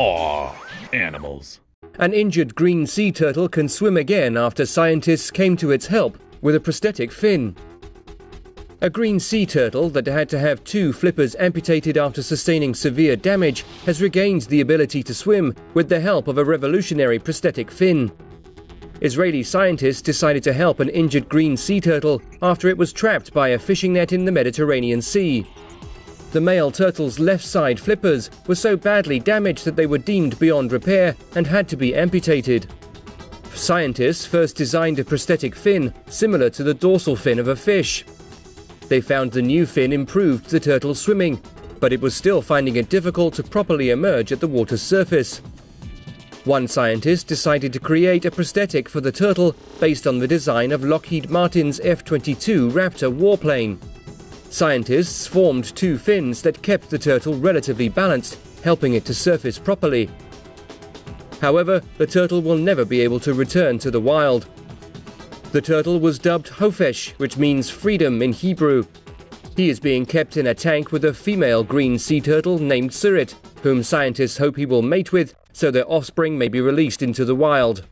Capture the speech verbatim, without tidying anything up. Aw, animals. An injured green sea turtle can swim again after scientists came to its help with a prosthetic fin. A green sea turtle that had to have two flippers amputated after sustaining severe damage has regained the ability to swim with the help of a revolutionary prosthetic fin. Israeli scientists decided to help an injured green sea turtle after it was trapped by a fishing net in the Mediterranean Sea. The male turtle's left side flippers were so badly damaged that they were deemed beyond repair and had to be amputated. Scientists first designed a prosthetic fin similar to the dorsal fin of a fish. They found the new fin improved the turtle's swimming, but it was still finding it difficult to properly emerge at the water's surface. One scientist decided to create a prosthetic for the turtle based on the design of Lockheed Martin's F twenty-two Raptor warplane. Scientists formed two fins that kept the turtle relatively balanced, helping it to surface properly. However, the turtle will never be able to return to the wild. The turtle was dubbed Hofesh, which means freedom in Hebrew. He is being kept in a tank with a female green sea turtle named Tsurit, whom scientists hope he will mate with so their offspring may be released into the wild.